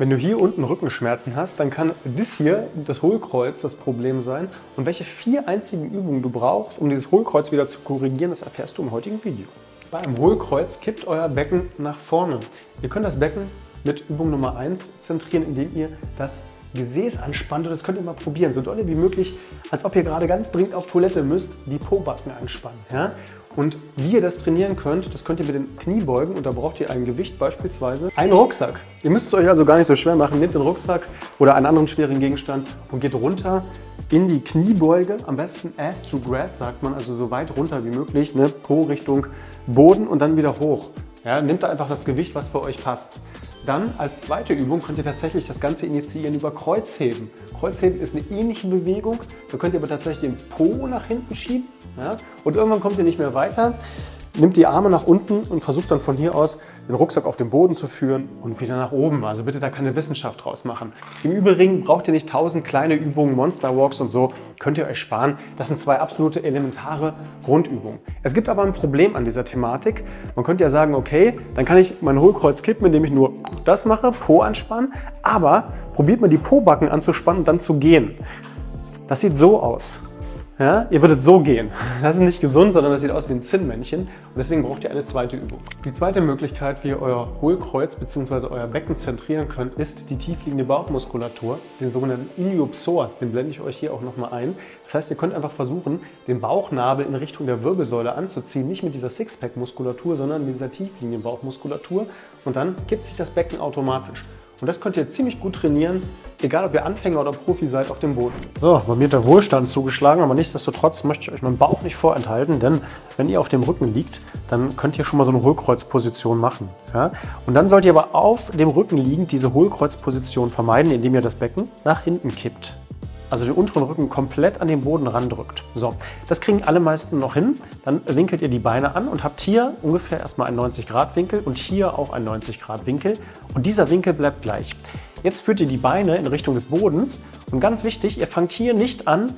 Wenn du hier unten Rückenschmerzen hast, dann kann das hier, das Hohlkreuz, das Problem sein. Und welche 4 einzigen Übungen du brauchst, um dieses Hohlkreuz wieder zu korrigieren, das erfährst du im heutigen Video. Beim Hohlkreuz kippt euer Becken nach vorne. Ihr könnt das Becken mit Übung Nummer 1 zentrieren, indem ihr das Gesäß anspannt, und das könnt ihr mal probieren, so doll wie möglich, als ob ihr gerade ganz dringend auf Toilette müsst, die Pobacken anspannen. Ja? Und wie ihr das trainieren könnt, das könnt ihr mit den Kniebeugen, und da braucht ihr ein Gewicht, beispielsweise einen Rucksack. Ihr müsst es euch also gar nicht so schwer machen, nehmt den Rucksack oder einen anderen schweren Gegenstand und geht runter in die Kniebeuge, am besten Ass to Grass, sagt man, also so weit runter wie möglich, ne? Po Richtung Boden und dann wieder hoch. Ja? Nehmt da einfach das Gewicht, was für euch passt. Dann als zweite Übung könnt ihr tatsächlich das Ganze initiieren über Kreuzheben. Kreuzheben ist eine ähnliche Bewegung, da könnt ihr aber tatsächlich den Po nach hinten schieben, ja? Und irgendwann kommt ihr nicht mehr weiter, nimmt die Arme nach unten und versucht dann von hier aus den Rucksack auf den Boden zu führen und wieder nach oben. Also bitte da keine Wissenschaft draus machen. Im Übrigen braucht ihr nicht 1000 kleine Übungen, Monster Walks und so, könnt ihr euch sparen. Das sind 2 absolute elementare Grundübungen. Es gibt aber ein Problem an dieser Thematik. Man könnte ja sagen, okay, dann kann ich mein Hohlkreuz kippen, indem ich nur das mache, Po anspannen, aber probiert mal die Pobacken anzuspannen und dann zu gehen. Das sieht so aus. Ja, ihr würdet so gehen. Das ist nicht gesund, sondern das sieht aus wie ein Zinnmännchen, und deswegen braucht ihr eine zweite Übung. Die zweite Möglichkeit, wie ihr euer Hohlkreuz bzw. euer Becken zentrieren könnt, ist die tiefliegende Bauchmuskulatur, den sogenannten Iliopsoas, den blende ich euch hier auch nochmal ein. Das heißt, ihr könnt einfach versuchen, den Bauchnabel in Richtung der Wirbelsäule anzuziehen, nicht mit dieser Sixpack-Muskulatur, sondern mit dieser tiefliegenden Bauchmuskulatur, und dann kippt sich das Becken automatisch. Und das könnt ihr ziemlich gut trainieren, egal ob ihr Anfänger oder Profi seid, auf dem Boden. So, bei mir hat der Wohlstand zugeschlagen, aber nichtsdestotrotz möchte ich euch meinen Bauch nicht vorenthalten, denn wenn ihr auf dem Rücken liegt, dann könnt ihr schon mal so eine Hohlkreuzposition machen. Ja? Und dann sollt ihr aber auf dem Rücken liegend diese Hohlkreuzposition vermeiden, indem ihr das Becken nach hinten kippt. Also den unteren Rücken komplett an den Boden randrückt. So, das kriegen alle meisten noch hin. Dann winkelt ihr die Beine an und habt hier ungefähr erstmal einen 90-Grad-Winkel und hier auch einen 90-Grad-Winkel. Und dieser Winkel bleibt gleich. Jetzt führt ihr die Beine in Richtung des Bodens. Und ganz wichtig, ihr fangt hier nicht an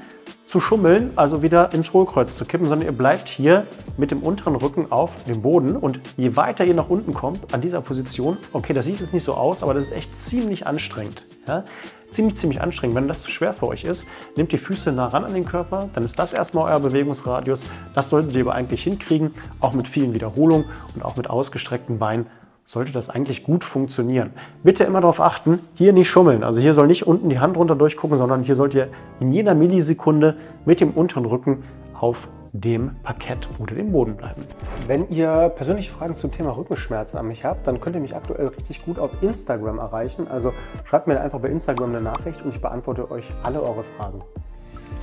zu schummeln, also wieder ins Hohlkreuz zu kippen, sondern ihr bleibt hier mit dem unteren Rücken auf dem Boden, und je weiter ihr nach unten kommt an dieser Position, okay, das sieht jetzt nicht so aus, aber das ist echt ziemlich anstrengend. Ja? Ziemlich anstrengend. Wenn das zu schwer für euch ist, nehmt die Füße nah ran an den Körper, dann ist das erstmal euer Bewegungsradius. Das solltet ihr aber eigentlich hinkriegen, auch mit vielen Wiederholungen und auch mit ausgestreckten Beinen. Sollte das eigentlich gut funktionieren. Bitte immer darauf achten, hier nicht schummeln. Also hier soll nicht unten die Hand runter durchgucken, sondern hier sollt ihr in jeder Millisekunde mit dem unteren Rücken auf dem Parkett oder dem Boden bleiben. Wenn ihr persönliche Fragen zum Thema Rückenschmerzen an mich habt, dann könnt ihr mich aktuell richtig gut auf Instagram erreichen. Also schreibt mir einfach bei Instagram eine Nachricht und ich beantworte euch alle eure Fragen.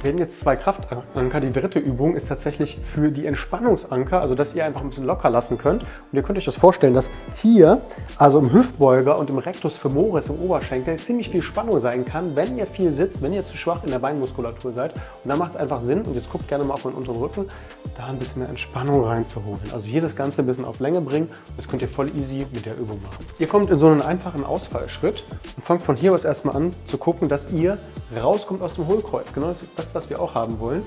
Wir haben jetzt 2 Kraftanker. Die dritte Übung ist tatsächlich für die Entspannungsanker, also dass ihr einfach ein bisschen locker lassen könnt. Und ihr könnt euch das vorstellen, dass hier, also im Hüftbeuger und im Rectus femoris, im Oberschenkel, ziemlich viel Spannung sein kann, wenn ihr viel sitzt, wenn ihr zu schwach in der Beinmuskulatur seid. Und da macht es einfach Sinn, und jetzt guckt gerne mal auf meinen unteren Rücken, da ein bisschen mehr Entspannung reinzuholen. Also hier das Ganze ein bisschen auf Länge bringen. Das könnt ihr voll easy mit der Übung machen. Ihr kommt in so einen einfachen Ausfallschritt und fangt von hier aus erstmal an zu gucken, dass ihr rauskommt aus dem Hohlkreuz. Genau das, was wir auch haben wollen.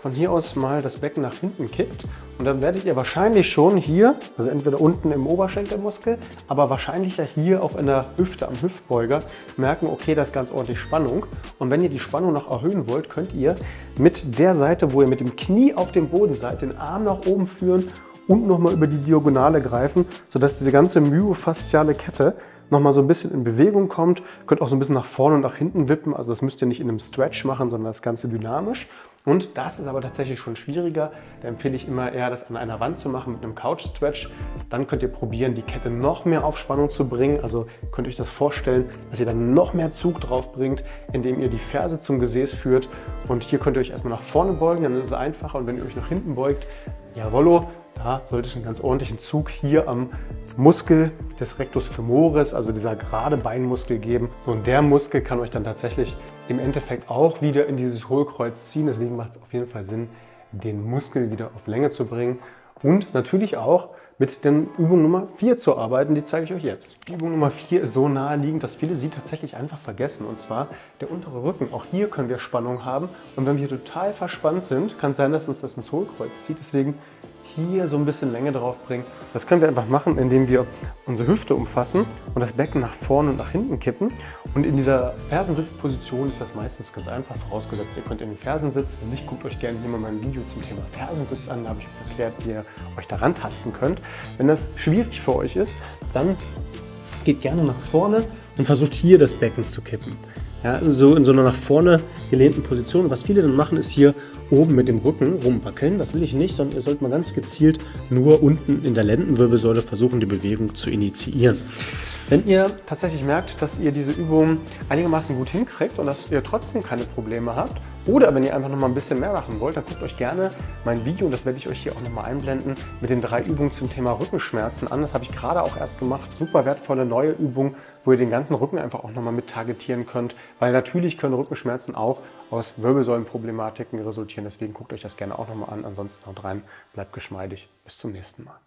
Von hier aus mal das Becken nach hinten kippt, und dann werdet ihr wahrscheinlich schon hier, also entweder unten im Oberschenkelmuskel, aber wahrscheinlich ja hier auch in der Hüfte, am Hüftbeuger, merken, okay, da ist ganz ordentlich Spannung. Und wenn ihr die Spannung noch erhöhen wollt, könnt ihr mit der Seite, wo ihr mit dem Knie auf dem Boden seid, den Arm nach oben führen und nochmal über die Diagonale greifen, sodass diese ganze myofasziale Kette nochmal so ein bisschen in Bewegung kommt. Ihr könnt auch so ein bisschen nach vorne und nach hinten wippen. Also das müsst ihr nicht in einem Stretch machen, sondern das Ganze dynamisch. Und das ist aber tatsächlich schon schwieriger. Da empfehle ich immer eher, das an einer Wand zu machen mit einem Couch-Stretch. Dann könnt ihr probieren, die Kette noch mehr auf Spannung zu bringen. Also könnt ihr euch das vorstellen, dass ihr dann noch mehr Zug drauf bringt, indem ihr die Ferse zum Gesäß führt. Und hier könnt ihr euch erstmal nach vorne beugen, dann ist es einfacher. Und wenn ihr euch nach hinten beugt, jawollo, da sollte es einen ganz ordentlichen Zug hier am Muskel des Rectus femoris, also dieser gerade Beinmuskel, geben. So, und der Muskel kann euch dann tatsächlich im Endeffekt auch wieder in dieses Hohlkreuz ziehen. Deswegen macht es auf jeden Fall Sinn, den Muskel wieder auf Länge zu bringen. Und natürlich auch mit der Übung Nummer 4 zu arbeiten, die zeige ich euch jetzt. Die Übung Nummer 4 ist so naheliegend, dass viele sie tatsächlich einfach vergessen, und zwar der untere Rücken. Auch hier können wir Spannung haben, und wenn wir total verspannt sind, kann es sein, dass uns das ins Hohlkreuz zieht. Deswegen hier so ein bisschen Länge drauf bringen. Das können wir einfach machen, indem wir unsere Hüfte umfassen und das Becken nach vorne und nach hinten kippen. Und in dieser Fersensitzposition ist das meistens ganz einfach, vorausgesetzt ihr könnt in den Fersensitz. Wenn nicht, guckt euch gerne hier mal mein Video zum Thema Fersensitz an, da habe ich euch erklärt, wie ihr euch daran tasten könnt. Wenn das schwierig für euch ist, dann geht gerne nach vorne und versucht hier das Becken zu kippen. Ja, so in so einer nach vorne gelehnten Position. Was viele dann machen, ist hier oben mit dem Rücken rumwackeln. Das will ich nicht, sondern ihr sollt mal ganz gezielt nur unten in der Lendenwirbelsäule versuchen, die Bewegung zu initiieren. Wenn ihr tatsächlich merkt, dass ihr diese Übung einigermaßen gut hinkriegt und dass ihr trotzdem keine Probleme habt, oder wenn ihr einfach noch mal ein bisschen mehr machen wollt, dann guckt euch gerne mein Video, und das werde ich euch hier auch noch mal einblenden, mit den 3 Übungen zum Thema Rückenschmerzen an. Das habe ich gerade auch erst gemacht. Super wertvolle neue Übung, wo ihr den ganzen Rücken einfach auch noch mal mit targetieren könnt, weil natürlich können Rückenschmerzen auch aus Wirbelsäulenproblematiken resultieren. Deswegen guckt euch das gerne auch noch mal an. Ansonsten haut rein, bleibt geschmeidig. Bis zum nächsten Mal.